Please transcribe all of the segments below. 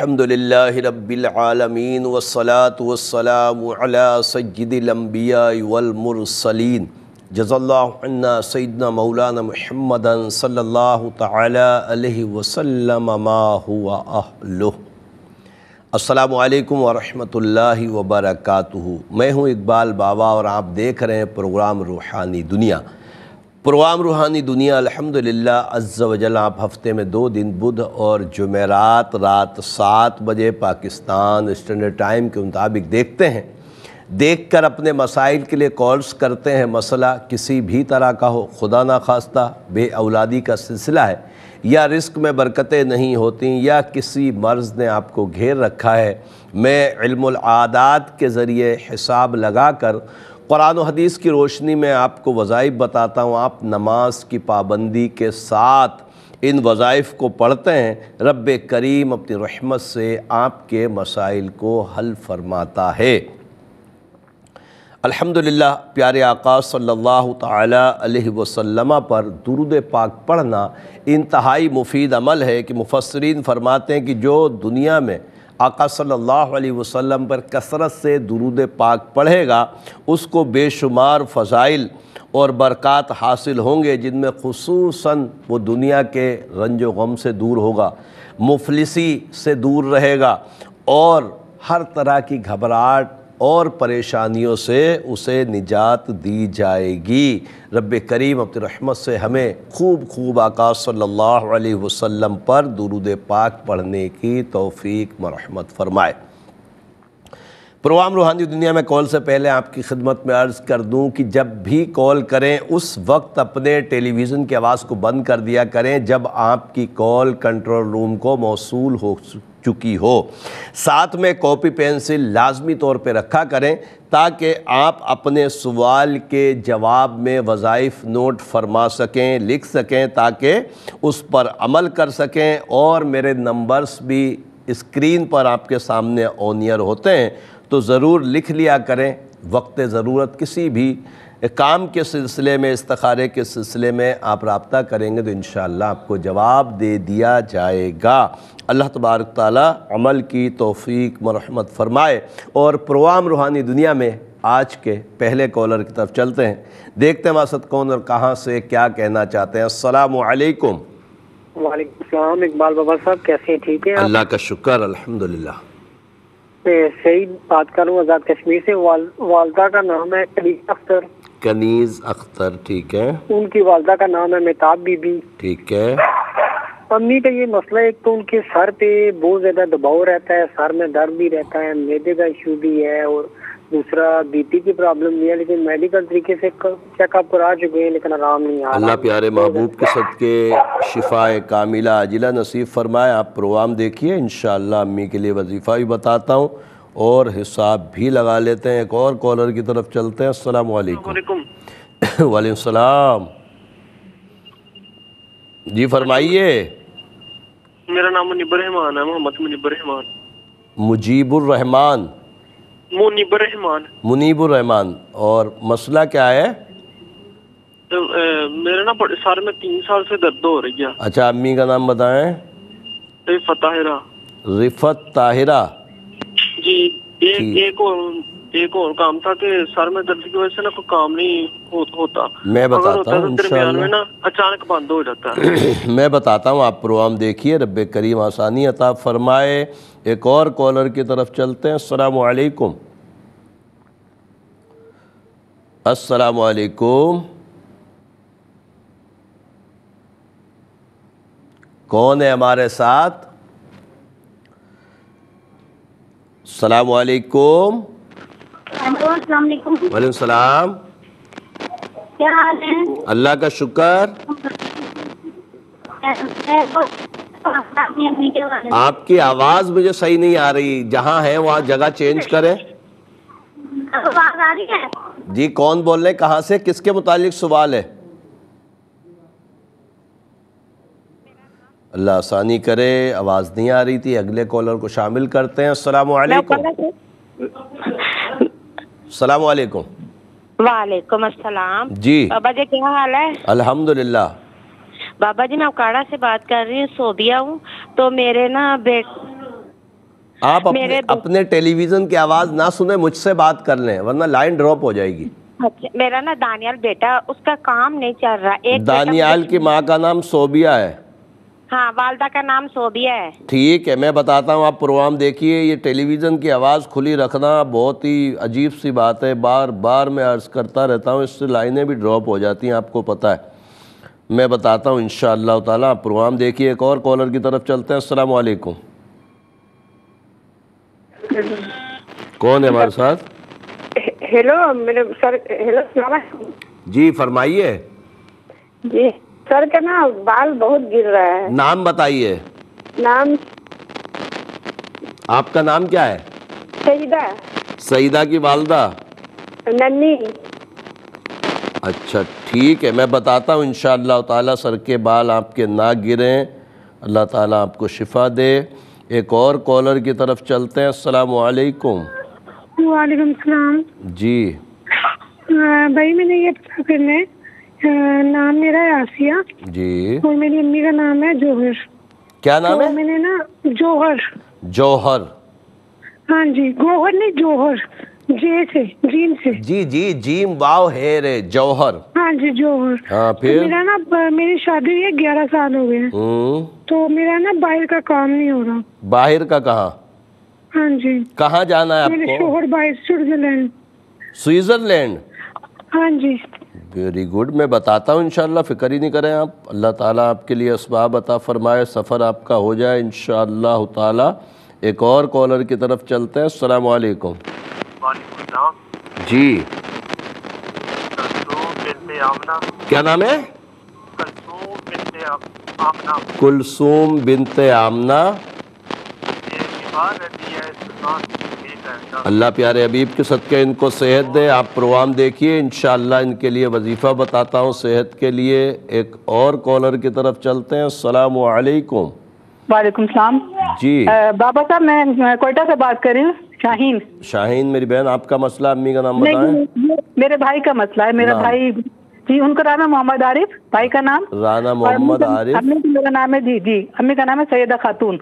अल्हम्दुलिल्लाहि रब्बिल आलमीन वस्सलातु वस्सलामु अला सय्यिदिल अंबिया वल मुरसलीन जज़ल्लाहु अन्ना सय्यदना मौलाना मुहम्मदन सल्लल्लाहु तआला अलैहि वसल्लम मा हुवा अहलु। अस्सलामु अलैकुम व रहमतुल्लाहि व बरकातुहू। मैं हूँ इकबाल बाबा और आप देख रहे हैं प्रोग्राम रूहानी दुनिया। प्रोग्राम रूहानी दुनिया अल्हम्दुलिल्लाह अज़्ज़ा वजल आप हफ़्ते में 2 दिन बुध और जुमेरात रात 7 बजे पाकिस्तान स्टैंडर्ड टाइम के मुताबिक देखते हैं। देखकर अपने मसाइल के लिए कॉल्स करते हैं। मसला किसी भी तरह का हो, खुदा ना खास्ता बे औलादी का सिलसिला है या रिस्क में बरकतें नहीं होती या किसी मर्ज़ ने आपको घेर रखा है, मैं इल्मुल आदात के ज़रिए हिसाब लगा कर कुरान और हदीस की रोशनी में आपको वज़ाइफ बताता हूँ। आप नमाज की पाबंदी के साथ इन वज़ाइफ को पढ़ते हैं, रब करीम अपनी रहमत से आपके मसाइल को हल फरमाता है। अल्हम्दुलिल्लाह प्यारे आका सल्लल्लाहु तआला अलैहि वसल्लम पर दुरूद पाक पढ़ना इंतहाई मुफीद अमल है कि मुफस्सरीन फरमाते हैं कि जो दुनिया में आका सल्लल्लाहु अलैहि वसल्लम पर कसरत से दुरूद पाक पढ़ेगा उसको बेशुमार फ़ज़ाइल और बरक़ात हासिल होंगे, जिनमें खुसूसन वो दुनिया के रंज व गम से दूर होगा, मुफलिसी से दूर रहेगा और हर तरह की घबराहट और परेशानियों से उसे निजात दी जाएगी। रब करीम अपनी रहमत से हमें खूब खूब आका सल्लल्लाहु अलैहि वसल्लम पर दुरूद पाक पढ़ने की तौफीक मरहमत फ़रमाए। प्रोग्राम रूहानी दुनिया में कॉल से पहले आपकी खिदमत में अर्ज़ कर दूं कि जब भी कॉल करें उस वक्त अपने टेलीविज़न की आवाज़ को बंद कर दिया करें जब आपकी कॉल कंट्रोल रूम को मौसूल हो चुकी हो। साथ में कॉपी पेंसिल लाजमी तौर पे रखा करें ताकि आप अपने सवाल के जवाब में वज़ाइफ नोट फरमा सकें, लिख सकें, ताकि उस पर अमल कर सकें। और मेरे नंबर्स भी स्क्रीन पर आपके सामने ऑनियर होते हैं, तो ज़रूर लिख लिया करें। वक्त ज़रूरत किसी भी काम के सिलसिले में, इस्तखारे के सिलसिले में आप रब्ता करेंगे तो इंशाअल्लाह आपको जवाब दे दिया जाएगा। अल्लाह तबारक ताला अमल की तौफीक मरहमत फ़रमाए। और प्रोग्राम रूहानी दुनिया में आज के पहले कॉलर की तरफ चलते हैं, देखते हैं वासत कौन और कहाँ से क्या कहना चाहते हैं। अस्सलामु अलैकुम। वालेकुम सलाम इकबाल बाबा साहब, कैसे हैं? ठीक है, अल्लाह का शुक्र अल्हम्दुलिल्लाह। सही बात करूँ आज़ाद कश्मीर से, वालदा का नाम है कनीज़ अख्तर। कनीज़ अख्तर, ठीक है। उनकी वालदा का नाम है मेहताब बीबी, ठीक है। अम्मी का ये मसला है, एक तो उनके सर पे बहुत ज़्यादा दबाव रहता है, सर में दर्द भी रहता है, मैदे का इशू भी है और दूसरा बीपी की प्रॉब्लम भी है, लेकिन मेडिकल तरीके से चेकअप करा चुके हैं लेकिन आराम नहीं आ रहा। अल्लाह प्यारे महबूब के सदके शिफाए कामिला आजिला नसीब फरमाए। आप प्रोग्राम देखिए, इंशाअल्लाह अम्मी के लिए वजीफ़ा भी बताता हूँ और हिसाब भी लगा लेते हैं। एक और कॉलर की तरफ चलते हैं। अस्सलाम वालेकुम। वालेकुम सलाम जी, फरमाइए। मेरा नाम मुनीब रहमान है, मोहम्मद मुनीब रहमान। मुजीबुर रहमान, मुनीब रहमान, मुनीबुर रहमान। और मसला क्या है? तो मेरे ना सर में 3 साल से दर्द हो रही है। अच्छा, अम्मी का नाम बताएं। रिफत ताहिरा। रिफत ताहिरा जी। एक और काम था कि सर में दर्द की वजह से ना कोई काम नहीं होता। मैं बताता हूँ, दरमियान में ना अचानक बंद हो जाता है। मैं बताता हूँ, आप प्रोग्राम देखिए, रब्बे करीम आसानी अता फरमाए। एक और कॉलर की तरफ चलते हैं। अस्सलामु अलैकुम। अस्सलामु अलैकुम, कौन है हमारे साथ? अस्सलामु अलैकुम। वालेकुम सलाम, क्या हाल है? अल्लाह का शुक्र। आपकी आवाज़ मुझे सही नहीं आ रही, जहाँ है वहाँ जगह चेंज करें। आवाज़ आ रही है जी? कौन बोल रहे, कहाँ से, किसके मुतालिक सवाल है? अल्लाह आसानी करे। आवाज़ नहीं आ रही थी। अगले कॉलर को शामिल करते हैं। अस्सलाम वालेकुम। अस्सलाम वालेकुम। वालेकुम अस्सलाम जी। बाबा जी क्या हाल है? अल्हम्दुलिल्लाह। बाबा जी मैं उकाड़ा से बात कर रही हूँ, सोबिया हूँ। तो मेरे ना आप अपने टेलीविजन की आवाज ना सुने, मुझसे बात कर लें वरना लाइन ड्रॉप हो जाएगी। अच्छा, मेरा ना दानियाल बेटा, उसका काम नहीं चल रहा। एक दानियाल की माँ का नाम सोबिया है। हाँ, वालदा का नाम सोबिया है। ठीक है, मैं बताता हूँ, आप प्रोग्राम देखिए। ये टेलीविज़न की आवाज़ खुली रखना बहुत ही अजीब सी बात है, बार बार मैं अर्ज़ करता रहता हूँ, इससे लाइनें भी ड्रॉप हो जाती हैं, आपको पता है। मैं बताता हूँ इंशाअल्लाह ताला, आप प्रोग्राम देखिए। एक और कॉलर की तरफ चलते हैं। अस्सलाम वालेकुम, कौन है हमारे साथ? हेलो मेरे सर, हेलो जी, फरमाइए जी। सर का ना बाल बहुत गिर रहा है। नाम बताइए। नाम, आपका नाम क्या है? सईदा। सईदा की वालदा नन्नी। अच्छा ठीक है, मैं बताता हूँ इंशाअल्लाह ताला, सर के बाल आपके ना गिरें, अल्लाह ताला आपको शिफा दे। एक और कॉलर की तरफ चलते हैं। अस्सलाम वालेकुम। वालेकुम सलाम जी। भाई मैंने ये पता करना है, नाम मेरा है आसिया जी, और मेरी अम्मी का नाम है जौहर। क्या नाम है? मैंने ना जौहर। जौहर, हाँ जी, गोहर नहीं, जौहर, जे से, जीम से। जी जी, जीम वाव है रे, जौहर। हाँ जी, जौहर। हाँ, फिर तो मेरा ना, मेरी शादी हुई है 11 साल हो गए, तो मेरा ना बाहर का काम नहीं हो रहा। बाहर का कहाँ? हाँ जी। कहाँ जाना है आपको? शोहर बाहर, स्विट्जरलैंड। स्विट्जरलैंड? हाँ जी। वेरी गुड, मैं बताता हूँ इंशाल्लाह, फ़िक्र ही नहीं करें आप। अल्लाह ताला आपके लिए असबाब अता फरमाए, सफ़र आपका हो जाए इंशाल्लाह ताला। एक और कॉलर की तरफ चलते हैं। अस्सलाम वालेकुम। जी, क्या नाम है? कुलसूम बिनते आमना। अल्लाह प्यारे हबीब के सदके इनको सेहत दे। आप प्रोग्राम देखिए इंशाअल्लाह, इनके लिए वजीफ़ा बताता हूँ सेहत के लिए। एक और कॉलर की तरफ चलते हैं। अस्सलाम वालेकुम। वालेकुम सलाम जी। बाबा साहब, मैं कोयटा से बात कर रही हूँ, शाहीन। शाहीन मेरी बहन, आपका मसला? अम्मी का नाम बताएं। मेरे भाई का मसला है, मेरा भाई जी, उनका राना मोहम्मद आरिफ, भाई का नाम राना मोहम्मद आरिफ। अम्मी का नाम है जी, जी अम्मी का नाम है सैयदा खातून।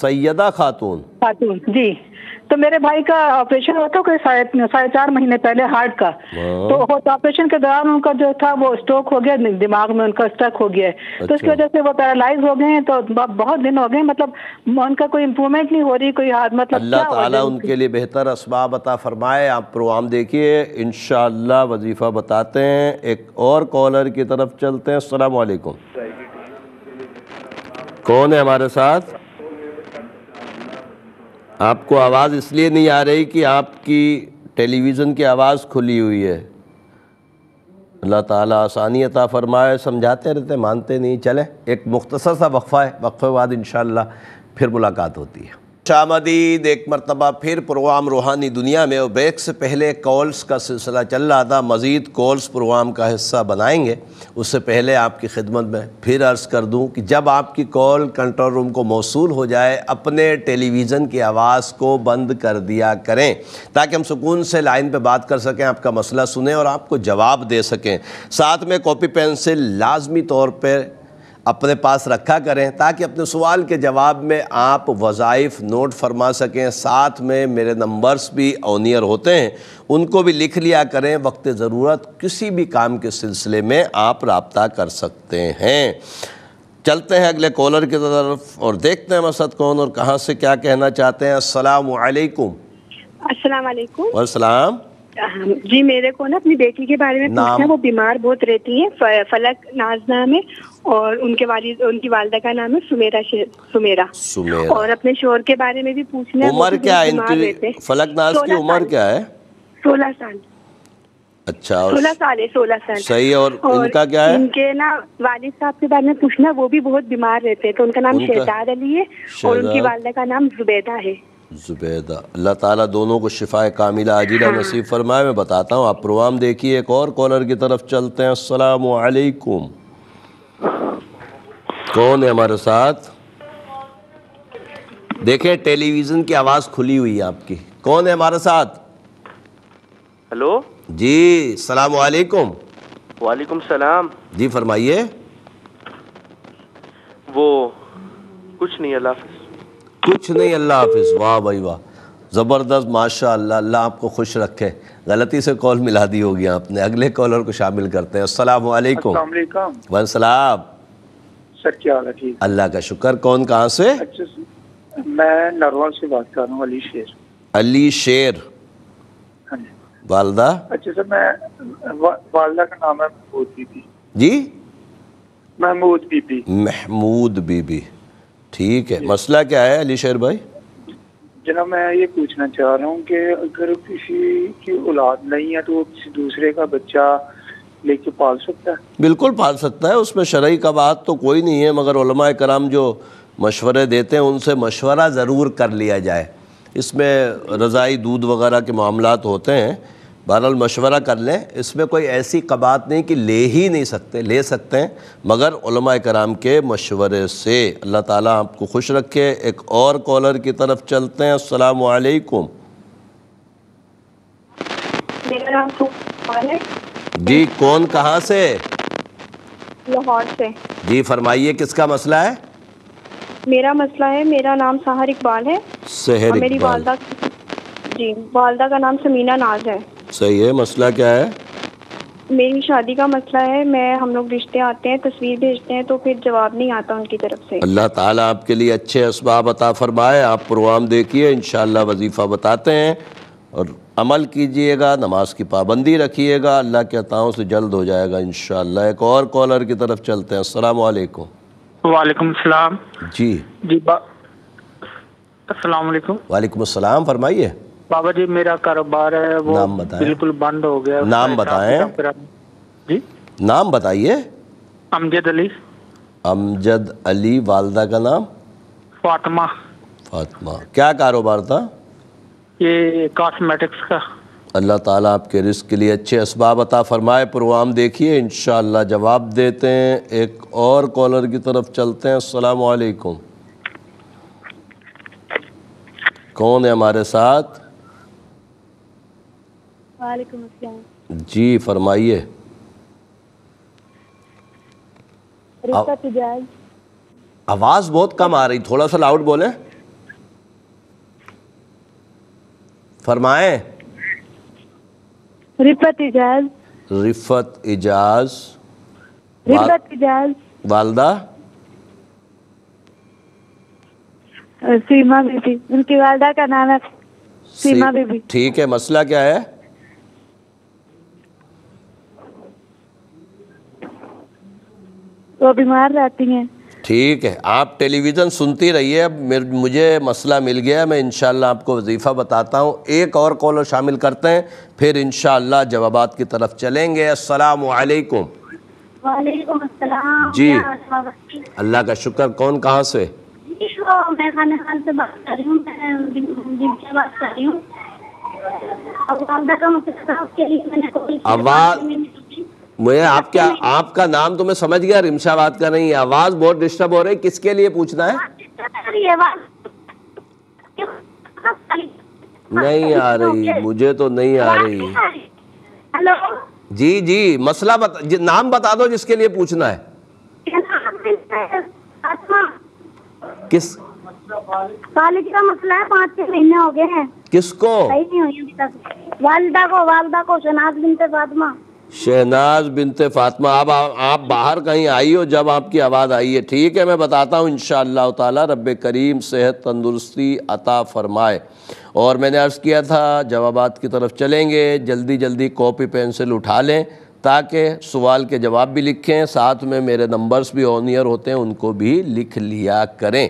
सैयदा खातून। खातून जी। तो मेरे भाई का ऑपरेशन हुआ था साढ़े 4 महीने पहले, हार्ट का। तो ऑपरेशन के दौरान उनका जो था वो स्ट्रोक हो गया, दिमाग में उनका स्ट्रोक हो गया है। अच्छा। तो उसकी वजह से वो पैरालाइज हो गए हैं, तो बहुत दिन हो गए, मतलब उनका कोई इम्प्रूवमेंट नहीं हो रही, कोई हाथ मतलब। अल्लाह ताला उनके लिए बेहतर असबाब अता फरमाए। आप प्रोग्राम देखिए इंशाअल्लाह, वजीफा बताते हैं। एक और कॉलर की तरफ चलते हैं। अस्सलाम वालेकुम, कौन है हमारे साथ? आपको आवाज़ इसलिए नहीं आ रही कि आपकी टेलीविज़न की आवाज़ खुली हुई है। अल्लाह ताला आसानी अता फरमाए। समझाते रहते, मानते नहीं। चलें, एक मुख्तसर सा वक्फ़ा है, वक्फ़े बाद इंशाअल्लाह फिर मुलाकात होती है। शामदीद, एक मरतबा फिर प्रोग्राम रूहानी दुनिया में। और ब्रेक से पहले कॉल्स का सिलसिला चल रहा था, मज़ीद कॉल्स प्रोग्राम का हिस्सा बनाएंगे। उससे पहले आपकी खिदमत में फिर अर्ज़ कर दूं कि जब आपकी कॉल कंट्रोल रूम को मौसूल हो जाए, अपने टेलीविज़न की आवाज़ को बंद कर दिया करें, ताकि हम सुकून से लाइन पर बात कर सकें, आपका मसला सुने और आपको जवाब दे सकें। साथ में कॉपी पेंसिल लाजमी तौर पर अपने पास रखा करें, ताकि अपने सवाल के जवाब में आप वज़ाइफ नोट फरमा सकें। साथ में मेरे नंबर्स भी ऑनियर होते हैं, उनको भी लिख लिया करें। वक्त ज़रूरत किसी भी काम के सिलसिले में आप रब्ता कर सकते हैं। चलते हैं अगले कॉलर की तरफ और देखते हैं मसद कौन और कहाँ से क्या कहना चाहते हैं। अस्सलाम वालेकुम। अस्सलाम वालेकुम। और सलाम जी। मेरे को ना अपनी बेटी के बारे में पूछना है, वो बीमार बहुत रहती है। फलक नाज नाम है, और उनकी वालदा का नाम है सुमेरा। और अपने शोहर के बारे में भी पूछना है। उम्र क्या है इनकी? फलक नाज की उम्र क्या है? 16 साल। अच्छा, 16 साल है। 16 साल सही है। और इनका क्या है? इनके ना वालिद साहब के बारे में पूछना, वो भी बहुत बीमार रहते हैं। तो उनका नाम शेहदाद अली है, और उनकी वालदा का नाम जुबैदा है। जुबैदा, अल्लाह ताला दोनों को शिफाए कामिला आजिला नसीब फरमाए। मैं बताता हूँ, आप प्रोग्राम देखिए। एक और कॉलर की तरफ चलते हैं। अस्सलाम वालेकुम, कौन है हमारे साथ? देखें, टेलीविज़न की आवाज़ खुली हुई है आपकी। कौन है हमारे साथ? हेलो जी, सलाम वालेकुम। वालेकुम सलाम जी, फरमाइए। वो कुछ नहीं, अल्लाह कुछ नहीं। अल्लाह हाफिज़। वाह भाई वाह, ज़बरदस्त, माशाअल्लाह। अल्लाह आपको खुश रखे। गलती से कॉल मिला दी होगी आपने। अगले कॉलर को शामिल करते हैं। अस्सलामु अलैकुम। वालेकुम सलाम। सर क्या हाल है? ठीक। अल्लाह का शुक्र। कौन कहाँ से? मैं नरवाल से बात कर रहा हूँ, अली शेर। अली शेर। वालदा? अच्छा सर, मैं वालदा का नाम है महमूद बीबी। जी महमूद बीबी। महमूद बीबी, ठीक है। मसला क्या है अली शेर भाई? जनाब मैं ये पूछना चाह रहा हूँ कि अगर किसी की औलाद नहीं है तो वो किसी दूसरे का बच्चा लेके पाल सकता है? बिल्कुल पाल सकता है, उसमें शरई कबाहत तो कोई नहीं है, मगर उलमा कराम जो मशवरे देते हैं उनसे मशवरा ज़रूर कर लिया जाए। इसमें रज़ाई दूध वगैरह के मामलात होते हैं, बहरहाल मशवरा कर लें। इसमें कोई ऐसी कबात नहीं कि ले ही नहीं सकते, ले सकते हैं मगर उलमा कराम के मशवरे से। अल्लाह ताला आपको खुश रखे। एक और कॉलर की तरफ चलते हैं। अस्सलाम वालेकुम। जी कौन कहाँ से? लाहौर से। जी फरमाइए, किसका मसला है? मेरा मसला है, मेरा नाम सहर इकबाल है। सहर इकबाल। मेरी वालदा, जी वालदा का नाम समीना नाज है। सही है। मसला क्या है? मेरी शादी का मसला है। मैं, हम लोग रिश्ते आते हैं, तस्वीर भेजते हैं तो फिर जवाब नहीं आता उनकी तरफ से। अल्लाह ताला आपके लिए अच्छे असबाब अता फरमाए। आप प्रोग्राम देखिए, इंशाल्लाह वजीफ़ा बताते हैं और अमल कीजिएगा, नमाज की पाबंदी रखिएगा, अल्लाह के अताओं से जल्द हो जाएगा इंशाल्लाह। एक और कॉलर की तरफ चलते हैं। अस्सलाम वालेकुम। वालेकुम सलाम। जी जी अस्सलाम वालेकुम। वालेकुम सलाम। फरमाइए बाबा जी। मेरा कारोबार है वो बिल्कुल बंद हो गया। नाम बताएं जी। नाम बताइए। अमजद अली। अमजद अली। वालदा का नाम? फातिमा। फातिमा। क्या कारोबार था? ये कॉस्मेटिक्स का। अल्लाह ताला आपके रिस्क के लिए अच्छे असबाब अता फरमाए। प्रोग्राम देखिए, इंशाल्लाह जवाब देते हैं। एक और कॉलर की तरफ चलते हैं। अस्सलाम वालेकुम। कौन है हमारे साथ? वालेकुम अस्सलाम। जी फरमाइए। रिफत इजाज। आवाज़ बहुत कम आ रही, थोड़ा सा लाउड बोलें। फरमाएं। रिफत इजाज। रिफत इजाज। रिफत इजाज। वालदा? सीमा बीबी। उनकी वालदा का नाम है सीमा बीबी। ठीक है। मसला क्या है? वो बीमार रहती हैं। ठीक है। आप टेलीविज़न सुनती रहिए। अब मुझे मसला मिल गया, मैं इंशाल्लाह आपको वजीफ़ा बताता हूँ। एक और कॉलर शामिल करते हैं, फिर इंशाल्लाह जवाबात की तरफ चलेंगे। अस्सलाम वालेकुम। वालेकुम अस्सलाम। जी अल्लाह का शुक्र। कौन कहाँ से? मैं खाना खान से बात कर रही हूँ। मैं बात कर रही हूँ। आवाज़ मुझे आपका, आपका नाम तो मैं समझ गया, रिमशा बात कर रही है। आवाज़ बहुत डिस्टर्ब हो रही है। किसके लिए पूछना है? नहीं आ रही, मुझे तो नहीं आ रही। हेलो जी जी, मसला बता, नाम बता दो जिसके लिए पूछना है। किस वालिद का मसला है? 5-6 महीने हो गए हैं। किसको? वालिदा को। वालिदा को शहनाज बिनते फातिमा। शहनाज बिनते फातिमा। अब आप बाहर कहीं आई हो जब आपकी आवाज़ आई है। ठीक है, मैं बताता हूँ इंशाअल्लाह ताला। रब्बे करीम सेहत तंदुरुस्ती अता फरमाए। और मैंने अर्ज़ किया था जवाबात की तरफ चलेंगे। जल्दी जल्दी कॉपी पेंसिल उठा लें ताकि सवाल के जवाब भी लिखें, साथ में मेरे नंबर्स भी ऑन ईयर होते हैं, उनको भी लिख लिया करें।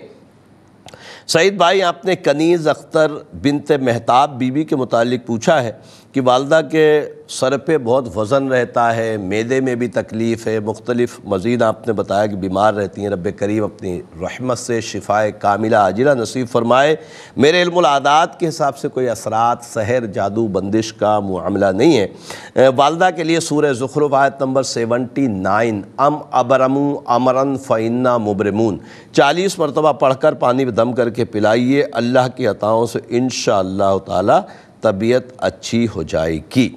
सईद भाई, आपने कनीज़ अख्तर बिनते महताब बीबी के मुतालिक पूछा है कि वालदा के सर पे बहुत वज़न रहता है, मैदे में भी तकलीफ़ है, मुख्तलिफ़ मज़ीद आपने बताया कि बीमार रहती हैं। रब्बे करीम अपनी रहमत से शिफाए कामिला आजिला नसीब फ़रमाए। मेरे इल्मुल आदात के हिसाब से कोई असरात, सहर, जादू, बंदिश का मामला नहीं है। वालदा के लिए सूरह ज़ुख़रुफ़ आयत नंबर 79 अम अबरमू अमरन फ़इन्ना मुबरमून 40 मरतबा पढ़ कर पानी में दम करके पिलाइए। अल्लाह की अताओं से इंशाअल्लाह ताला तबीयत अच्छी हो जाएगी।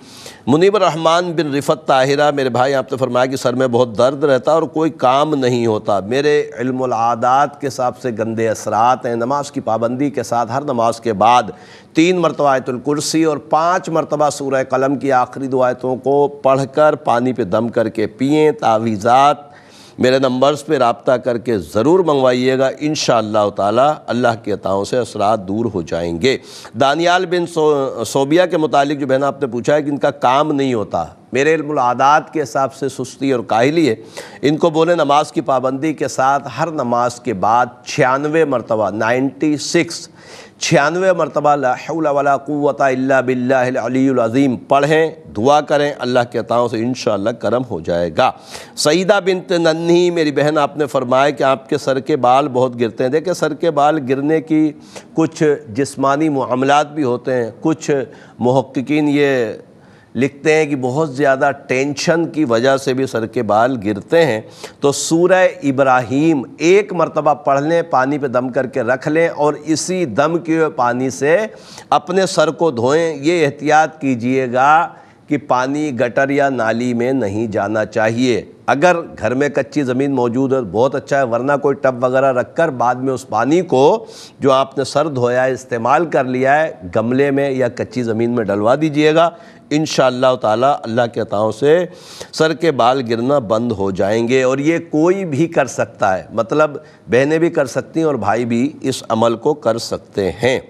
मुनीब रहमान बिन रिफ़त ताहिरा, मेरे भाई आपने फरमाया कि सर में बहुत दर्द रहता और कोई काम नहीं होता, मेरे इल्मुल आदात के हिसाब से गंदे असरात हैं। नमाज की पाबंदी के साथ हर नमाज के बाद 3 मरतबा आयतुल कुर्सी और 5 मरतबा सूरह कलम की आखिरी दो आयतों को पढ़कर पानी पे दम करके पिएँ। तावीज़ात मेरे नंबर्स पे रब्ता करके ज़रूर मंगवाइएगा, इंशाअल्लाह ताला अल्लाह की अताओं से असरात दूर हो जाएंगे। दानियाल बिन सोबिया के मुतालिक जो बहन आपने पूछा है कि इनका काम नहीं होता, मेरे इल्मुल आदात के हिसाब से सुस्ती और काहिली है। इनको बोले नमाज की पाबंदी के साथ हर नमाज के बाद 96 मरतबा 96 मरतबा ला हौला वला कुव्वता इल्ला बिल्लाहिल अलीयुल अज़ीम पढ़ें, दुआ करें, अल्लाह के अताओं से इंशाअल्लाह करम हो जाएगा। सईदा बिन्त नन्ही, मेरी बहन आपने फरमाया कि आपके सर के बाल बहुत गिरते हैं। देखिए सर के बाल गिरने की कुछ जिस्मानी मामलात भी होते हैं। कुछ मुहक्किकीन ये लिखते हैं कि बहुत ज़्यादा टेंशन की वजह से भी सर के बाल गिरते हैं, तो सूरह इब्राहीम 1 मरतबा पढ़ लें, पानी पे दम करके रख लें और इसी दम किए हुए पानी से अपने सर को धोएं। ये एहतियात कीजिएगा कि पानी गटर या नाली में नहीं जाना चाहिए। अगर घर में कच्ची ज़मीन मौजूद है बहुत अच्छा है, वरना कोई टब वगैरह रखकर बाद में उस पानी को जो आपने सर धोया है इस्तेमाल कर लिया है गमले में या कच्ची ज़मीन में डलवा दीजिएगा, इंशाअल्लाह ताला अल्लाह के अताओं से सर के बाल गिरना बंद हो जाएंगे। और ये कोई भी कर सकता है, मतलब बहनें भी कर सकती हैं और भाई भी इस अमल को कर सकते हैं।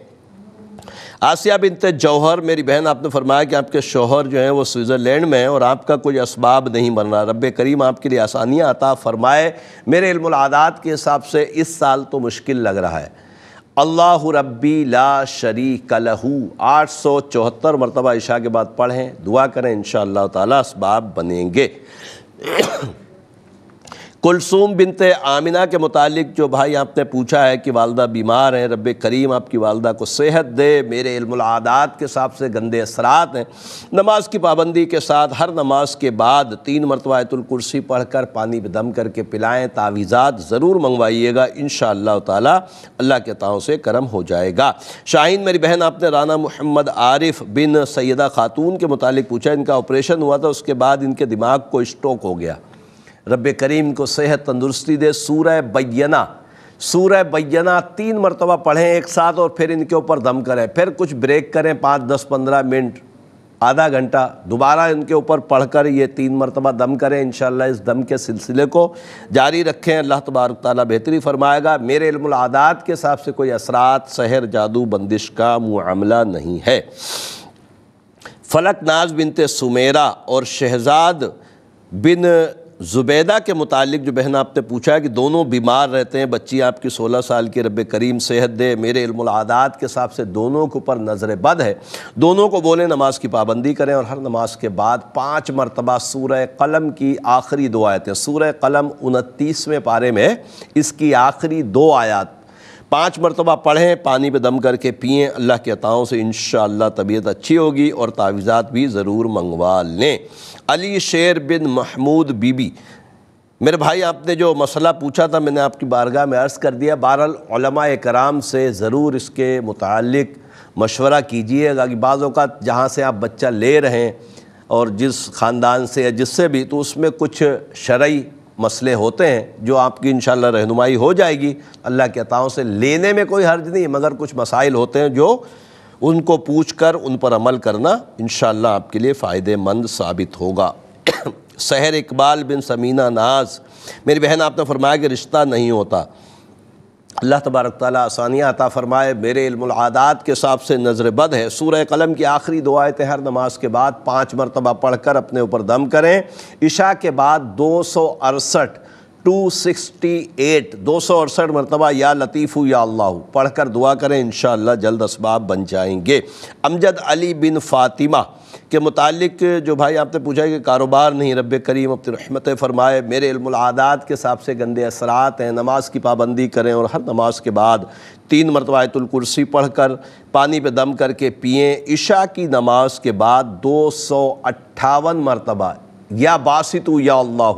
आसिया बिन्त जौहर, मेरी बहन आपने फरमाया कि आपके शोहर जो हैं वो स्विट्ज़रलैंड में हैं और आपका कोई असबाब नहीं बन रहा, रब्बे करीम आपके लिए आसानियाँ अता फ़रमाए। मेरे इल्मुल आदात के हिसाब से इस साल तो मुश्किल लग रहा है। अल्लाहु रब्बी ला शरीक लहू 874 मरतबा इशा के बाद पढ़ें, दुआ करें, इंशाअल्लाह ताला असबाब बनेंगे। कुलसूम बिनते आमिना के मुतालिक जो भाई आपने पूछा है कि वालदा बीमार हैं, रब्बे करीम आपकी वालदा को सेहत दे। मेरे इल्मुल आदात के हिसाब से गंदे असरात हैं। नमाज की पाबंदी के साथ हर नमाज के बाद 3 मरतबा आयतुल कुर्सी पढ़कर पानी पे दम करके पिलाएं। तावीज़ात ज़रूर मंगवाइएगा, इंशाअल्लाह ताला अल्लाह के ताओं से करम हो जाएगा। शाहीन मेरी बहन आपने राना मोहम्मद आरिफ बिन सैयदा खातून के मुतालिक पूछा, इनका ऑपरेशन हुआ था उसके बाद इनके दिमाग को स्ट्रोक हो गया, रब्बे करीम को सेहत तंदुरुस्ती दे। सूरह बैयना 3 मरतबा पढ़ें एक साथ और फिर इनके ऊपर दम करें, फिर कुछ ब्रेक करें 5, 10, 15 मिनट, आधा घंटा, दोबारा इनके ऊपर पढ़कर ये 3 मरतबा दम करें। इंशाअल्लाह इस दम के सिलसिले को जारी रखें, अल्लाह तबारक ताला बेहतरी फरमाएगा। मेरे इल्मुल आदात के हिसाब से कोई असरात, सहर, जादू, बंदिश का मामला नहीं है। फलक नाज बिनते सुमेरा और शहजाद बिन जुबैदा के मुतालिक जो बहन आपने पूछा है कि दोनों बीमार रहते हैं, बच्ची आपकी 16 साल की, रब्बे करीम सेहत दे। मेरे इल्मुल आदात के हिसाब से दोनों के ऊपर नज़र बद है, दोनों को बोले नमाज की पाबंदी करें और हर नमाज के बाद 5 मरतबा सूरह कलम की आखिरी दो आयतें, सूरह कलम 29वें पारे में इसकी आखिरी 2 आयत 5 मरतबा पढ़ें, पानी पे दम करके पिएँ। अल्लाह के अताओं से इंशाअल्लाह तबीयत अच्छी होगी और तावीज़ात भी ज़रूर मंगवा लें। अली शेर बिन महमूद बीबी, मेरे भाई आपने जो मसला पूछा था मैंने आपकी बारगाह में अर्ज़ कर दिया। बहरहाल उलमाए कराम से ज़रूर इसके मुतालिक मशवरा कीजिएगा कि बाज़ औक़ात जहाँ से आप बच्चा ले रहे हैं और जिस ख़ानदान से या जिससे भी, तो उसमें कुछ शरई मसले होते हैं जो आपकी इंशाअल्लाह रहनुमाई हो जाएगी। अल्लाह के अताओं से लेने में कोई हर्ज नहीं, मगर कुछ मसाइल होते हैं जो उनको पूछकर उन पर अमल करना इंशाअल्लाह आपके लिए फ़ायदेमंद साबित होगा। सहर इकबाल बिन समीना नाज, मेरी बहन आपने फरमाया कि रिश्ता नहीं होता, अल्लाह तबारक ताला आसानियाँ अता फ़रमाए। मेरे इल्मुल आदात के हिसाब से नज़र बद है। सूरह कलम की आखिरी दो आयतें हर नमाज के बाद 5 मरतबा पढ़कर अपने ऊपर दम करें। इशा के बाद 268 मरतबा या लतीफ़ु या अल्लाह पढ़कर दुआ करें, इंशाअल्लाह जल्द असबाब बन जाएंगे। अमजद अली बिन फातिमा के मुतालिक जो भाई आपने पूछा है कि कारोबार नहीं, रब्बे करीम अपनी रहमत फरमाए। मेरे इल्मुल आदात के हिसाब से गंदे असरात हैं। नमाज की पाबंदी करें और हर नमाज के बाद 3 मरतबा आयतुल कुर्सी पढ़कर पानी पे दम करके पिएँ। इशा की नमाज के बाद 258 मरतबा या बासितु या अल्लाह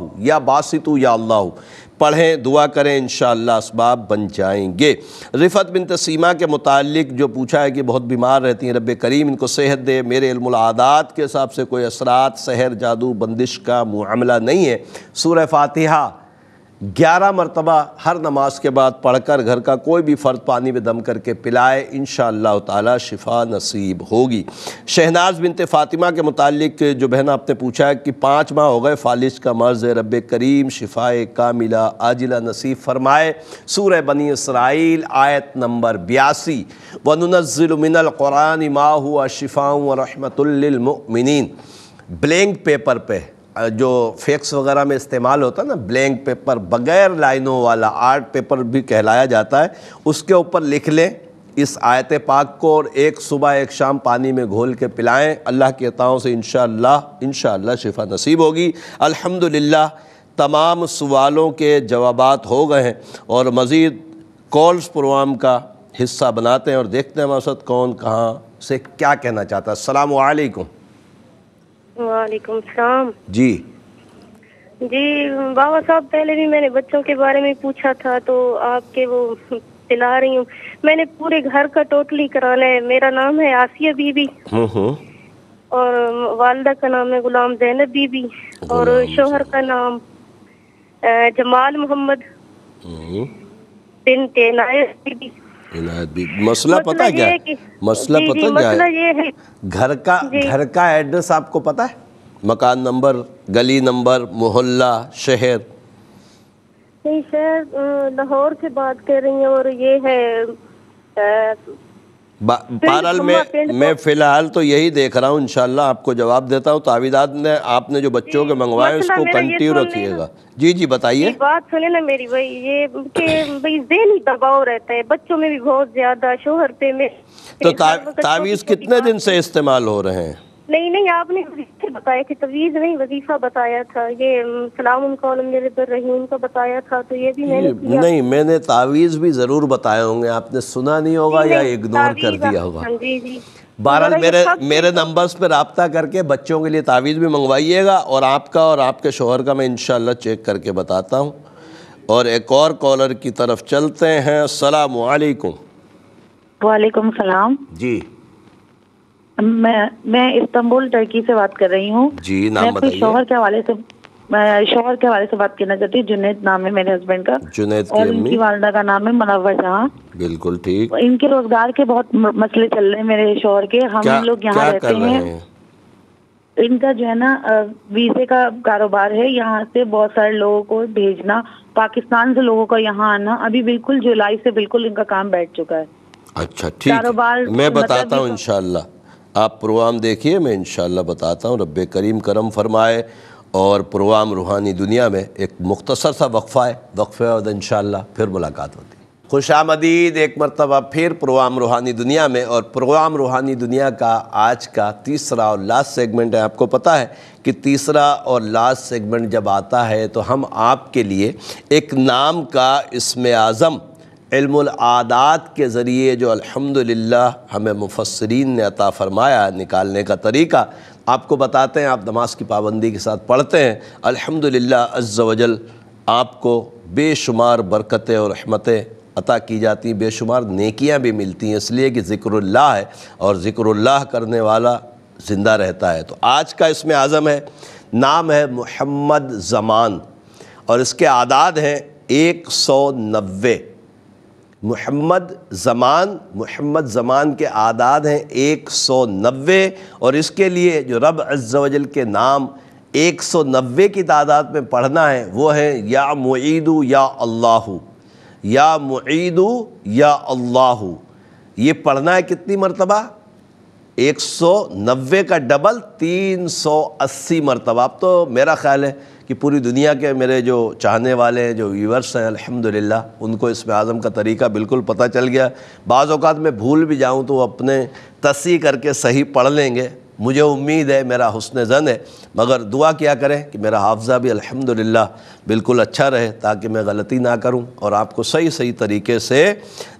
पढ़ें, दुआ करें, इंशाअल्लाह असबाब बन जाएंगे। रिफ़त बिन तसीमा के मुतालिक जो पूछा है कि बहुत बीमार रहती हैं, रब करीम इनको सेहत दे, मेरे इल्मुल आदात के हिसाब से कोई असरात, सहर, जादू, बंदिश का मामला नहीं है। सूरह फातिहा 11 मरतबा हर नमाज के बाद पढ़कर घर का कोई भी फ़र्द पानी में दम करके पिलाए, इंशाअल्लाह ताला शिफा नसीब होगी। शहनाज बिनते फ़ातिमा के मुतालिक जो बहन आपने पूछा है कि 5 माह हो गए फालिज का मर्ज़ है, रब करीम शिफाए कामिला आजिला नसीब फ़रमाए। सूरह बनी इसराइल आयत नंबर 82 वनुनज़्ज़िलु मिनल क़ुरान मा हुवा शिफ़ाउन व रहमतुल लिल मुमिनीन। ब्लैंक पेपर पे जो फेक्स वगैरह में इस्तेमाल होता है ना, ब्लैंक पेपर, बग़ैर लाइनों वाला आर्ट पेपर भी कहलाया जाता है, उसके ऊपर लिख लें इस आयत पाक को और एक सुबह एक शाम पानी में घोल के पिलाएं। अल्लाह की अताओं से इंशाअल्लाह शिफा नसीब होगी। अल्हम्दुलिल्लाह तमाम सवालों के जवाबात हो गए हैं और मज़ीद कॉल्स प्रोग्राम का हिस्सा बनाते हैं और देखते हैं हमारे साथ कौन कहाँ से क्या कहना चाहता है। अस्सलामु अलैकुम। वालेकुम सलाम जी। जी बाबा साहब, पहले भी मैंने बच्चों के बारे में पूछा था तो आपके वो पिला रही हूँ। मैंने पूरे घर का टोटली कराना है। मेरा नाम है आसिया बीबी और वालदा का नाम है गुलाम जैनब बीबी और शोहर का नाम जमाल मोहम्मद बिन तेनायत बीबी। मसला पता क्या है? मसला पता क्या है? घर का एड्रेस आपको पता है? मकान नंबर, गली नंबर, मोहल्ला, शहर? नहीं सर, लाहौर से बात कर रही हैं और ये है बहरहाल मैं फ़िलहाल तो यही देख रहा हूँ, इंशाल्लाह आपको जवाब देता हूँ। तावीदात ने आपने जो बच्चों के मंगवाए उसको कंटिन्यू रखिएगा। जी जी बताइए। बात सुने ना मेरी भाई, ये कि भाई ज़हनी दबाव रहता है बच्चों में भी बहुत ज़्यादा, शोहर पे में तो तावीज़ कितने दिन से इस्तेमाल हो रहे हैं? नहीं, आपने बताया कि तवीज़ नहीं, वजीफ़ा बताया था, ये सलाम कॉलम रहीम का बताया था तो ये भी मैंने किया। नहीं, मैंने तावीज़ भी ज़रूर बताए होंगे, आपने सुना नहीं होगा या इग्नोर कर दिया होगा। जी। बहरहाल मेरे नंबर्स पर रब्ता करके बच्चों के लिए तावीज़ भी मंगवाइएगा और आपका और आपके शोहर का मैं इंशाल्लाह चेक करके बताता हूँ। और एक और कॉलर की तरफ चलते हैं। अस्सलाम वालेकुम। वालेकुम सलाम जी। मैं इस्तांबुल टर्की से बात कर रही हूँ। जी नाम बताइए। शोहर के हवाले से बात करना चाहती हूँ। जुनैद नाम है मेरे हस्बैंड का। जुनैद की अम्मी? इनकी वालदा का नाम है मुनव्वर जहां। बिल्कुल ठीक। इनके रोजगार के बहुत मसले चल रहे हैं मेरे शोहर के। हम लोग यहाँ रहते हैं, इनका जो है ना वीजे का कारोबार है, यहाँ से बहुत सारे लोगों को भेजना, पाकिस्तान से लोगों का यहाँ आना, अभी बिल्कुल जुलाई से बिल्कुल इनका काम बैठ चुका है। अच्छा ठीक, कारोबार मैं बताता हूँ इंशाल्लाह, आप प्रोग्राम देखिए, मैं इंशाल्लाह बताता हूँ। रब्बे करीम करम फरमाए। और प्रोग्राम रूहानी दुनिया में एक मुख्तसर सा वक्फ़ा है, वक्फ़े और इंशाल्लाह फिर मुलाकात होती है। खुशामदीद एक मरतबा फिर प्रोग्राम रूहानी दुनिया में। और प्रोग्राम रूहानी दुनिया का आज का तीसरा और लास्ट सेगमेंट है। आपको पता है कि तीसरा और लास्ट सेगमेंट जब आता है तो हम आपके लिए एक नाम का इसमें आज़म इल्मुल आदात के ज़रिए जो अल्हम्दुलिल्लाह हमें मुफस्सरीन ने अता फ़रमाया, निकालने का तरीका आपको बताते हैं। आप नमाज की पाबंदी के साथ पढ़ते हैं, अल्हम्दुलिल्लाह अज़्ज़ वजल आपको बेशुमार बरकतें और रहमतें अता की जाती, बेशुमार नेकियां भी मिलती हैं, इसलिए कि ज़िक्रुल्लाह है और ज़िक्रुल्लाह करने वाला ज़िंदा रहता है। तो आज का इसमें आज़म है, नाम है मोहम्मद ज़मान और इसके आदाद हैं 190। मोहम्मद ज़मान के आदाद हैं 190 और इसके लिए जो रब अज़्ज़ व जल के नाम 190 की तादाद में पढ़ना है वो है या मुईदू या अल्लाहू, या मुईदू या अल्लाहू। ये पढ़ना है कितनी मरतबा? 190 का डबल 380 मरतबा। अब तो मेरा ख़्याल है कि पूरी दुनिया के मेरे जो चाहने वाले हैं, जो व्यूवर्स हैं, अल्हम्दुलिल्लाह उनको इसमें आज़म का तरीका बिल्कुल पता चल गया। बाज़ औक़ात मैं भूल भी जाऊँ तो अपने तस्हीह करके सही पढ़ लेंगे। मुझे उम्मीद है, मेरा हुस्न ज़न है, मगर दुआ किया करें कि मेरा हाफ़ज़ा भी अल्हम्दुलिल्लाह बिल्कुल अच्छा रहे ताकि मैं गलती ना करूँ और आपको सही तरीके से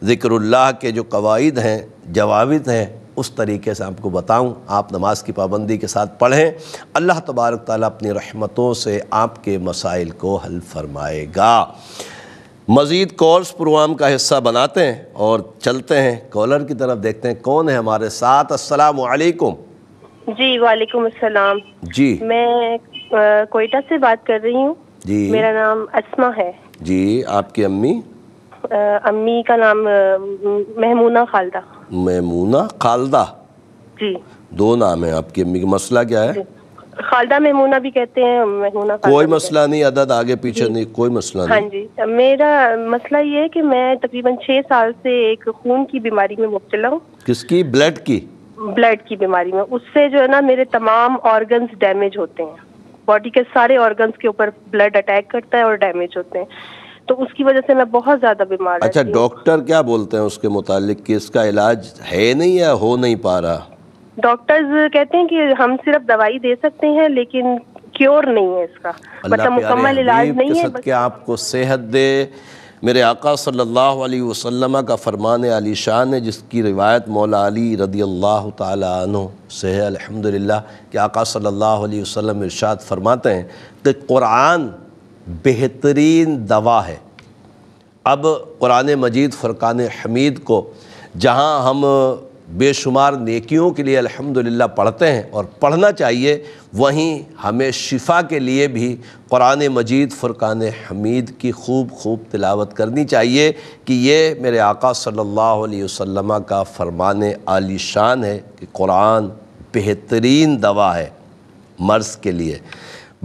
ज़िक्रुल्लाह के जो कवायद हैं, जवाबित हैं, उस तरीके से आपको बताऊं, आप नमाज की पाबंदी के साथ पढ़ें, अल्लाह तबारक ताला अपनी रहमतों से आपके मसाइल को हल फरमाएगा। मज़ीद कोर्स प्रोग्राम का हिस्सा बनाते हैं और चलते हैं कॉलर की तरफ, देखते हैं कौन है हमारे साथ। अस्सलाम वालेकुम। जी वालेकुम अस्सलाम। जी मैं कोयटा से बात कर रही हूँ। जी मेरा नाम अस्मा है। जी आपकी अम्मी? अम्मी का नाम महमूना खालिदा। महमूना खालिदा। जी दो नाम है आपकी अम्मी का, मसला क्या है? खालिदा महमूना भी कहते हैं, महमूना कोई मसला नहीं, अदद आगे पीछे नहीं, कोई मसला नहीं। हाँ जी, मेरा मसला ये है कि मैं तकरीबन 6 साल से एक खून की बीमारी में मुब्तला हूँ। किसकी? ब्लड की। ब्लड की बीमारी में, उससे जो है ना मेरे तमाम ऑर्गन्स डैमेज होते हैं, बॉडी के सारे ऑर्गन्स के ऊपर ब्लड अटैक करता है और डैमेज होते हैं, तो उसकी वजह से मैं बहुत ज़्यादा बीमार। अच्छा डॉक्टर क्या बोलते हैं उसके मुतालिक कि इसका इलाज है नहीं या हो नहीं पा रहा? डॉक्टर्स कहते हैं कि हम सिर्फ दवाई दे सकते हैं लेकिन क्योर नहीं है इसका, मतलब मुकम्मल इलाज नहीं है। कि आपको सेहत दे, मेरे आका सल्लल्लाहु अलैहि वसल्लम का फरमान अली शान है जिसकी रिवायत मौला अली रदियल्लाहु ताला अन्हु से है अल्हम्दुलिल्लाह, कि आका सल्लल्लाहु अलैहि वसल्लम इरशाद फरमाते हैं कि कुरान बेहतरीन दवा है। अब कुरान मजीद फुरकान हमीद को जहाँ हम बेशुमार नेकियों के लिए अल्हम्दुलिल्लाह पढ़ते हैं और पढ़ना चाहिए, वहीं हमें शिफा के लिए भी कुरान मजीद फुरकान हमीद की खूब खूब तिलावत करनी चाहिए कि ये मेरे आका सल्लल्लाहु अलैहि वसल्लम का फरमान आली शान है कि कुरान बेहतरीन दवा है मर्ज़ के लिए।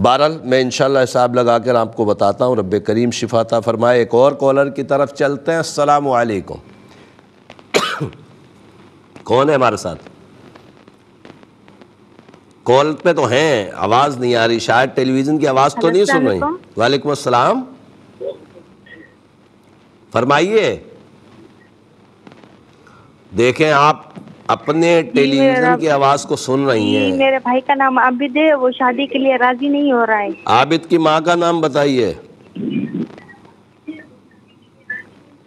बहरहाल मैं इंशाल्लाह हिसाब लगा कर आपको बताता हूँ, रब करीम शिफा अता फरमाए। एक और कॉलर की तरफ चलते हैं। अस्सलाम वालेकुम। कौन है हमारे साथ? कॉल पे तो हैं, आवाज नहीं आ रही, शायद टेलीविजन की आवाज तो नहीं सुन रही। वालेकुम अस्सलाम, फरमाइए। देखें आप अपने टेलीविजन की आवाज को सुन रही हैं। मेरे भाई का नाम आबिद है, वो शादी के लिए राजी नहीं हो रहा है। आबिद की माँ का नाम बताइए।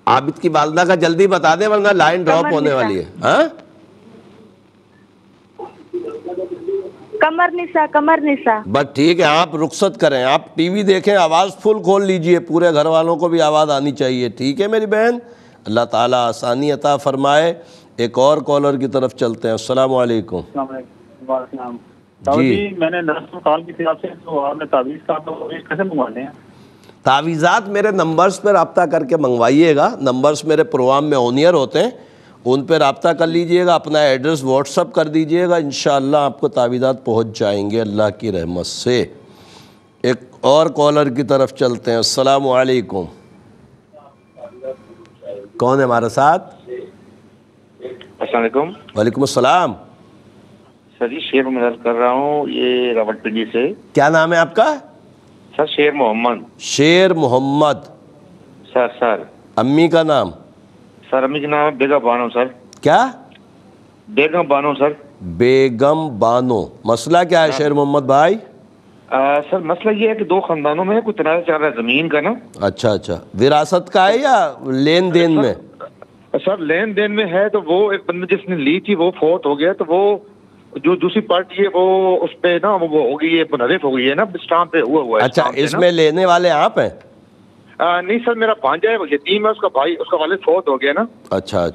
आबिद की वालदा का जल्दी बता दे वरना लाइन ड्रॉप होने वाली है। हाँ कमर निशा। बस ठीक है, आप रुखसत करें, आप टीवी देखें, आवाज़ फुल खोल लीजिए, पूरे घर वालों को भी आवाज़ आनी चाहिए। ठीक है मेरी बहन, अल्लाह ताला आसानी अता फरमाए। एक और कॉलर की तरफ चलते हैं। अस्सलाम वालेकुम। जी मैंने कॉल की थी आपसे, तो आपने तावीज़ का कैसे मंगवाते हैं? तावीज़ात मेरे नंबर्स पर रब्ता करके मंगवाइएगा, नंबर्स मेरे प्रोग्राम में ओनियर होते हैं, उन पर रब्ता कर लीजिएगा, अपना एड्रेस व्हाट्सअप कर दीजिएगा, इंशाअल्लाह आपको तावीज़ात पहुँच जाएंगे अल्लाह की रहमत से। एक और कॉलर की तरफ चलते हैं। अस्सलाम वालेकुम। कौन है हमारे साथ? अस्सलाम वालेकुम। वालेकुम अस्सलाम। सर जी शेर मोहम्मद कर रहा हूँ, ये रावलपिंडी से। क्या नाम है आपका? सर शेर मोहम्मद। शेर मोहम्मद। सर अम्मी का नाम? सर अम्मी का नाम है बेगम बानो। सर क्या? बेगम बानो। सर बेगम बानो। मसला क्या है शेर मोहम्मद भाई? सर मसला ये है कि दो खानदानों में कोई तनाज़ा चल रहा है ज़मीन का ना। अच्छा, विरासत का है या लेन देन में? सर लेन देन में है, तो वो एक बंदे जिसने ली थी वो फोर्ट हो गया, तो वो जो दूसरी पार्टी है वो उस पर ना वो हो गई है, मुनहरिफ हो गई है ना, स्टाम्प पे हुआ है। अच्छा इसमें लेने वाले आप हैं? नहीं सर मेरा भांजा है, वो यतीम है, उसका भाई, उसका वालिद फौत हो गया ना। अच्छा।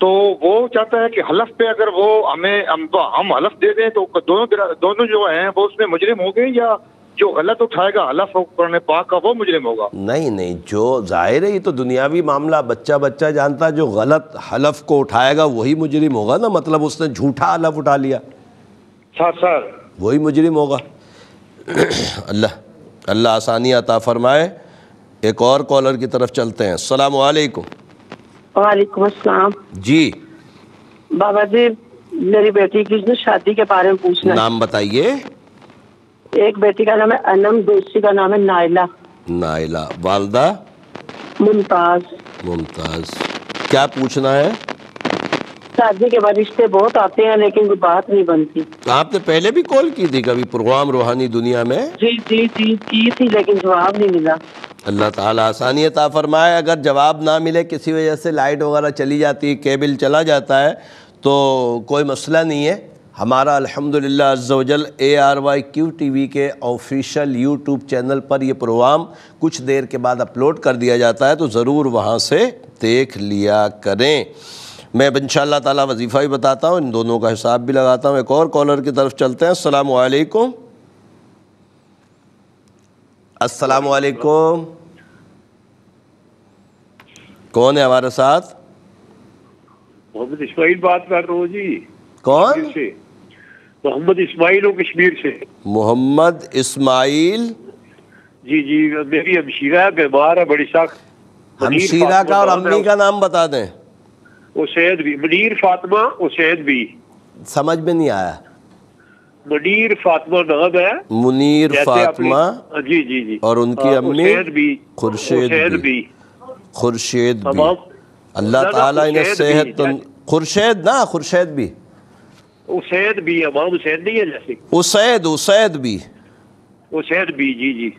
तो वो चाहता है कि हलफ पे अगर वो हमें हम हलफ दे दें तो दोनों जो हैं वो उसमें मुजरिम हो गए, या जो गलत उठाएगा हलफ कुरान पाक का वो मुजरिम होगा? नहीं, जो जाहिर है ये तो दुनियावी मामला, बच्चा जानता है, जो गलत हलफ को उठाएगा वही मुजरिम होगा ना, मतलब उसने झूठा हलफ उठा लिया सर वही मुजरिम होगा। अल्लाह आसानी अता फरमाए। एक और कॉलर की तरफ चलते हैं। अस्सलाम वालेकुम। वालेकुम अस्सलाम। जी बाबा जी मेरी बेटी की शादी के बारे में पूछना। नाम बताइए। एक बेटी का नाम है अनम, दूसरी का नाम है नाइला। वालदा? मुमताज। क्या पूछना है? शादी के बाद रिश्ते बहुत आते हैं लेकिन कोई बात नहीं बनती। आपने पहले भी कॉल की थी कभी प्रोग्राम रूहानी दुनिया में? जी की थी लेकिन जवाब नहीं मिला। अल्लाह ताला आसानी अता फरमाए। अगर जवाब ना मिले किसी वजह से, लाइट वगैरह चली जाती है, केबल चला जाता है, तो कोई मसला नहीं है। हमारा अल्हम्दुलिल्लाह अज़्ज़ोजल ARYQ TV के ऑफिशियल यूट्यूब चैनल पर यह प्रोग्राम कुछ देर के बाद अपलोड कर दिया जाता है, तो ज़रूर वहाँ से देख लिया करें। मैं इंशाअल्लाह ताला वजीफ़ा भी बताता हूँ, इन दोनों का हिसाब भी लगाता हूँ। एक और कॉलर की तरफ चलते हैं। अस्सलामुअलैकुम। अस्सलामुअलैकुम, कौन है हमारे साथ? मोहम्मद इस्माइल बात कर रहा हूँ जी। कौन? मोहम्मद इस्माइल और कश्मीर से। मोहम्मद इस्माइल जी जी, मेरी हमशीरा है, बीमार है बड़ी सख्त। हमशीरा का और अम्मी का नाम बता दें। सैयद भी मुनीर फातिमा और सैयद भी। समझ में नहीं आया। मुनीर फातिमा नाम है। मुनीर फातिमा जी जी जी, और उनकी अम्मी खुर्शैद भी। खुर्शैद भी, अल्लाह ताला इन्हें सेहत। खुर्शैद ना खुर्शैद भी, उसैद भी, अमाम उसैद नहीं है जैसे, उसैद उसैद भी, उसैद भी जी जी।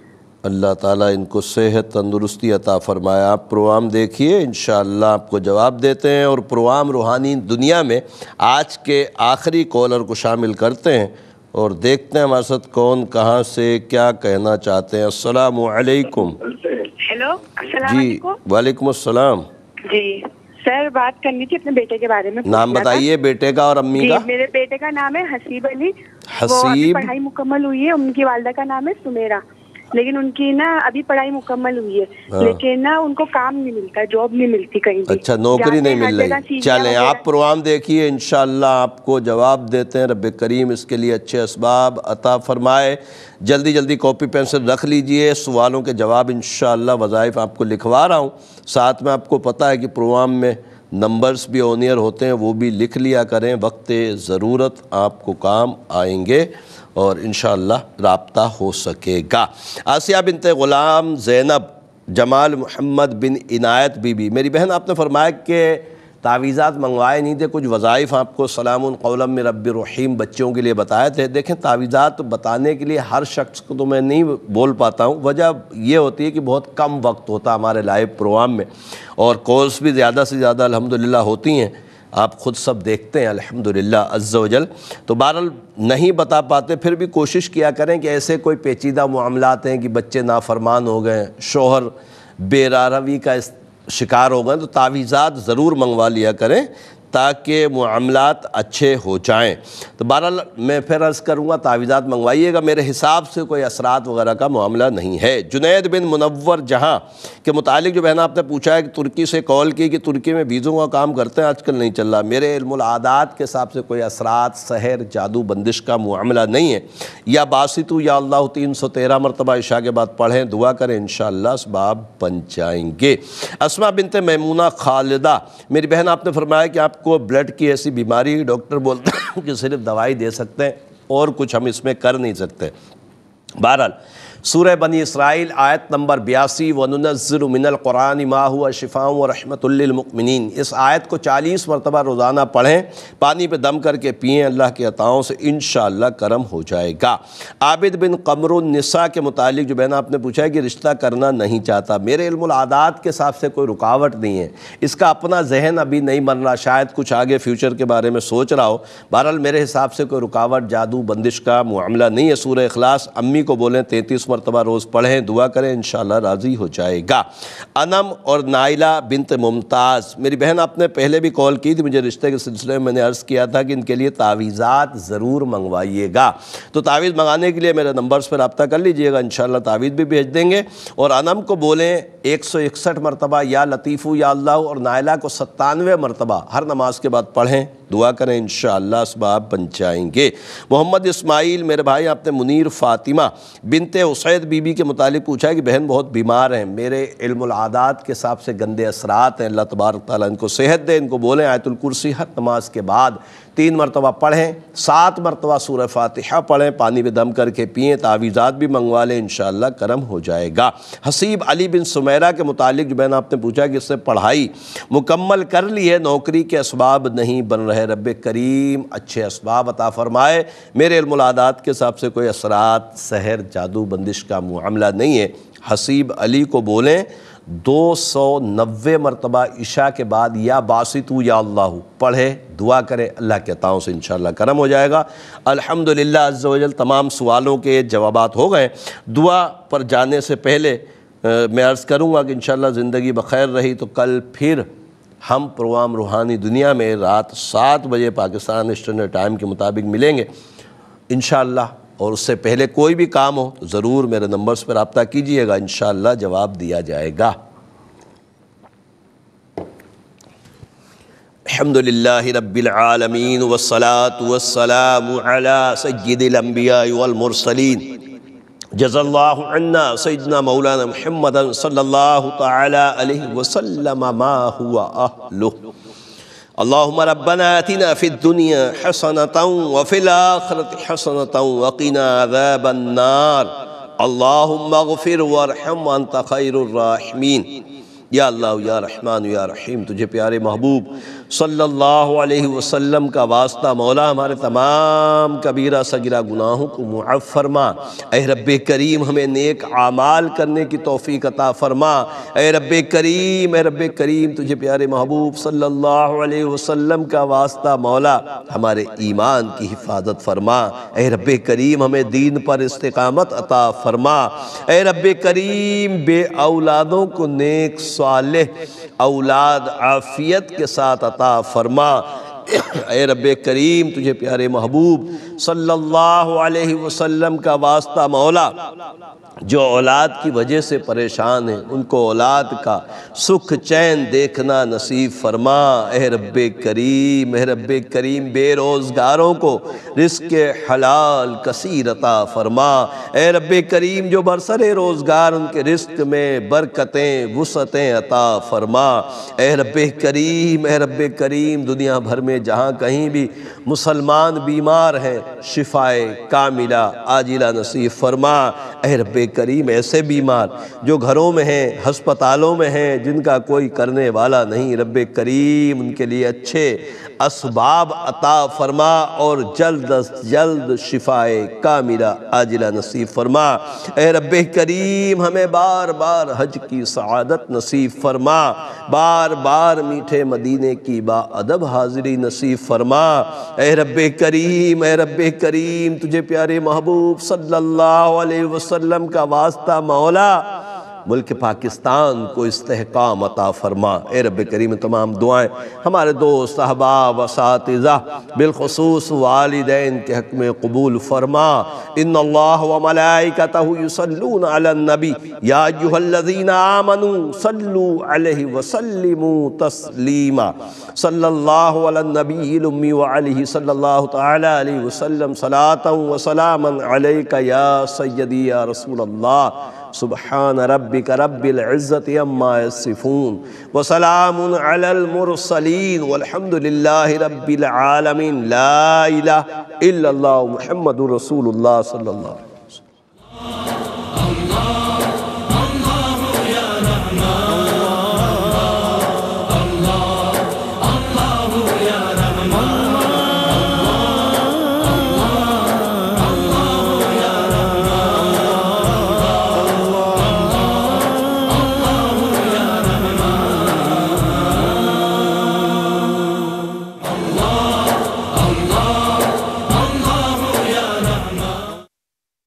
अल्लाह ताला इनको सेहत तंदुरुस्ती अता फ़रमाए। आप प्रोग्राम देखिए, इंशाअल्लाह आपको जवाब देते हैं। और प्रोग्राम रूहानी दुनिया में आज के आखिरी कॉलर को शामिल करते हैं और देखते हैं हमारे साथ कौन कहाँ से क्या कहना चाहते हैं। अस्सलामुअलैकुम। हेलो, अस्सलाम वालेकुम। जी वालेकुम अस्सलाम। जी सर, बात करनी थी अपने बेटे के बारे में। नाम बताइए बेटे का और अम्मी का। मेरे बेटे का नाम है हसीब अली। हसीब, पढ़ाई मुकम्मल हुई है। उनकी वालदा का नाम है सुमेरा, लेकिन उनकी ना अभी पढ़ाई मुकम्मल हुई है। हाँ। लेकिन ना उनको काम नहीं मिलता, जॉब नहीं मिलती कहीं भी। अच्छा, नौकरी नहीं मिल रही। चलें, आप प्रोग्राम देखिए, इंशाअल्लाह आपको जवाब देते हैं। रब करीम इसके लिए अच्छे असबाब अता फरमाए। जल्दी जल्दी कॉपी पेंसिल रख लीजिए, सवालों के जवाब इंशाअल्लाह वज़ाइफ आपको लिखवा रहा हूँ। साथ में आपको पता है कि प्रोग्राम में नंबर्स भी ऑन एयर होते हैं, वो भी लिख लिया करें। वक्त ज़रूरत आपको काम आएंगे और इंशाअल्लाह राब्ता हो सकेगा। आसिया बिनते ग़ुलाम ज़ैनब जमाल मोहम्मद बिन इनायत बीबी। मेरी बहन, आपने फरमाया कि तावीज़ात मंगवाए नहीं थे, कुछ वज़ाइफ़ आपको सलामुन क़ौलम में रब्बिर रहीम बच्चों के लिए बताए थे। देखें, तावीज़ात बताने के लिए हर शख्स को तो मैं नहीं बोल पाता हूँ। वजह यह होती है कि बहुत कम वक्त होता हमारे लाइव प्रोग्राम में, और कॉल्स भी ज़्यादा से ज़्यादा अल्हम्दुलिल्लाह होती हैं। आप ख़ुद सब देखते हैं अल्हम्दुलिल्लाह अज़्ज़ोजल। तो बहरहाल नहीं बता पाते, फिर भी कोशिश किया करें कि ऐसे कोई पेचीदा मामलात हैं कि बच्चे नाफरमान हो गए, शोहर बेरारवी का शिकार हो गए, तो तावीज़ात ज़रूर मंगवा लिया करें ताकि मामलात अच्छे हो जाएं। तो बहरहाल मैं फिर अर्ज़ करूँगा, तावीज़ात मंगवाइएगा। मेरे हिसाब से कोई असरात वगैरह का मामला नहीं है। जुनैद बिन मुनव्वर जहाँ के मुतालिक जो बहन आपने पूछा है कि तुर्की से कॉल की कि तुर्की में वीज़ों का काम करते हैं, आजकल नहीं चल रहा। मेरे इल्मुल आदात के हिसाब से कोई असरात, सहर, जादू, बंदिश का मामला नहीं है। या बासितु या अल्लाह 313 मरतबा इशा के बाद पढ़ें, दुआ करें, इंशाअल्लाह असबाब बन जाएंगे। अस्मा बिनते मैमूना खालिदा। मेरी बहन, आपने फरमाया कि आप को ब्लड की ऐसी बीमारी, डॉक्टर बोलते हैं कि सिर्फ दवाई दे सकते हैं और कुछ हम इसमें कर नहीं सकते। बहरहाल सूरह बनी इसराइल आयत नंबर 82 वनुनज़्ज़िलु मिनल क़ुरान मा हुवा शिफ़ाउ व रहमतुल लिल मुमिनीन, इस आयत को 40 मरतबा रोज़ाना पढ़ें, पानी पे दम करके पिएँ, अल्लाह के अताओं से इंशाअल्लाह करम हो जाएगा। आबिद बिन क़मरुन निसा के मुतालिक जो बहन आपने पूछा है कि रिश्ता करना नहीं चाहता, मेरे इल्मुल आदात के हिसाब से कोई रुकावट नहीं है। इसका अपना जहन अभी नहीं बन रहा, शायद कुछ आगे फ्यूचर के बारे में सोच रहा हो। बहरहाल मेरे हिसाब से कोई रुकावट, जादू, बंदिश का मामला नहीं है। सूरह इखलास अम्मी को बोलें 33 मरतबा रोज़ पढ़ें, दुआ करें, इंशाअल्लाह राज़ी हो जाएगा। अनम और नाइला बिनत मुमताज़। मेरी बहन, आपने पहले भी कॉल की थी मुझे रिश्ते के सिलसिले में, मैंने अर्ज़ किया था कि इनके लिए तावीज़ात ज़रूर मंगवाइएगा। तो तावीज़ मंगाने के लिए मेरे नंबर्स पर रब्ता कर लीजिएगा, इंशाअल्लाह तावीज़ भी भेज देंगे। और अनम को बोलें 161 मरतबा या लतीफ़ू या अल्लाह, और नाइला को 97 मरतबा हर नमाज के बाद पढ़ें, दुआ करें, इंशाअल्लाह असबाब बन जाएंगे। मोहम्मद इस्माइल, मेरे भाई, आपने मुनीर फ़ातिमा बिनते उसैद बीबी के मुतालिक पूछा है कि बहन बहुत बीमार हैं, मेरे इल्मुल आदात के हिसाब से गंदे असरात हैं, अल्लाह तबारक ताला इनको सेहत दे। इनको बोलें आयतुल कुर्सी हर नमाज के बाद 3 मरतबा पढ़ें, 7 मरतबा सूरह फातिहा पढ़ें, पानी पे दम करके पिएँ, तावीज़ात भी मंगवा लें, इंशाअल्लाह करम हो जाएगा। हसीब अली बिन सुमैरा के मुतालिक जो बहन आपने पूछा कि इससे पढ़ाई मुकम्मल कर ली है, नौकरी के असबाब नहीं बन रहे, रब करीम अच्छे असबाब अता फ़रमाए। मेरे इल्मुल आदात के हिसाब से कोई असरात, सहर, जादू, बंदिश का मामला नहीं है। हसीब अली को बोलें 290 मरतबा इशा के बाद या बासितू या अल्लाह पढ़े, दुआ करे, अल्लाह के अताओं से इंशाअल्लाह करम हो जाएगा। अल्हम्दुलिल्लाह अज़्ज़ा वजल तमाम सवालों के जवाबात हो गए। दुआ पर जाने से पहले मैं अर्ज़ करूँगा कि इंशाअल्लाह ज़िंदगी बखैर रही तो कल फिर हम प्रोग्राम रूहानी दुनिया में रात 7 बजे पाकिस्तान स्टैंडर्ड टाइम के मुताबिक मिलेंगे इंशाअल्लाह। और उससे पहले कोई भी काम हो तो ज़रूर मेरे नंबर्स पर रब्ता कीजिएगा, इंशाअल्लाह जवाब दिया जाएगा। अल्हम्दुलिल्लाहि रब्बिल आलमीन वस्सलातु वस्सलामु अला सय्यिदिल अंबिया वल मुरसलीन जज़ल्लाहु अन्ना सय्यदना मौलाना मुहम्मदन सल्लल्लाहु तआला अलैहि वसल्लम मा हुवा अहलु। अल्लाहुम्मा रब्बना आतिना फिद दुनिया हसनतौ व फिल आखिरति हसनतौ व क़िना अज़ाबन नार। अल्लाहुम्मा ग़फिर वरहम अंत खैरुर राहिमीन। या अल्लाह या रहमान या रहीम, तुझे प्यारे महबूब सल्लल्लाहु अलैहि वसल्लम का वास्ता मौला हमारे तमाम कबीरा सगीरा गुनाहों को मुआफ़ फरमा। ऐ रब्बे करीम हमें नेक आमाल करने की तौफीक अता फरमा। ऐ रब्बे करीम तुझे प्यारे महबूब सल्लल्लाहु अलैहि वसल्लम का वास्ता मौला हमारे ईमान की हिफाजत फरमा। ऐ रब्बे करीम हमें दीन पर इस्तिकामत अता फरमा। ऐ रब्बे करीम बे औलादों को नेक सालेह औलाद आफियत के साथ अता फरमा। ए रब्बे करीम तुझे प्यारे महबूब सल्लल्लाहु अलैहि वसल्लम का वास्ता मौला जो औलाद की वजह से परेशान हैं उनको औलाद का सुख चैन देखना नसीब फरमा। ए रब्बे करीम बेरोज़गारों को रिस्क हलाल कसीर अता फरमा। ए रब्बे करीम जो बरसरे रोज़गार उनके रिस्क में बरकतें वुसअतें अता फरमा। ए रब्बे करीम दुनिया भर में जहाँ कहीं भी मुसलमान बीमार हैं शिफाए कामिला आजिला नसीब फरमा। ऐ रब्बे करीम ऐसे बीमार जो घरों में हैं हस्पतालों में हैं जिनका कोई करने वाला नहीं, रब्बे करीम उनके लिए अच्छे असबाब अता फरमा और जल्द अज जल्द शिफाए कामिला आजिला नसीब फरमा। ऐ रब्बे करीम हमें बार बार हज की सआदत नसीब फरमा, बार बार मीठे मदीने की बाअदब हाजिरी नसीब फरमा। ऐ रब्बे करीम तुझे प्यारे महबूब सल्लल्लाहु अलैहि वसल्लम का वास्ता मौला मुल्क पाकिस्तान को इस्तेहकाम अता फरमा। ए रब्बे करीम तमाम दुआएँ हमारे दोस्त अहबाब असातिज़ा बिलखुसूस वालिदैन के हक़ में कबूल फरमा। इन्नल्लाह व मलाइकतहु युसल्लून अलन नबी या अय्युहल्लज़ीना आमनू सल्लू अलैहि व सल्लिमू तस्लीमा। सल्लल्लाहु अलन नबीयिल उम्मी व अलैहि सल्लल्लाहु तआला अलैहि वसल्लम सलातन व सलामन अलैका या सय्यदी या रसूलल्लाह। सुबहान रब्बिक रब्बिल इज़्ज़ति अम्मा यसिफून व सलामुन अलल मुरसलीन वल्हम्दुलिल्लाहि रब्बिल आलमीन। ला इलाहा इल्लल्लाह मुहम्मदुर रसूलुल्लाह सल्लल्लाहु अलैहि वसल्लम।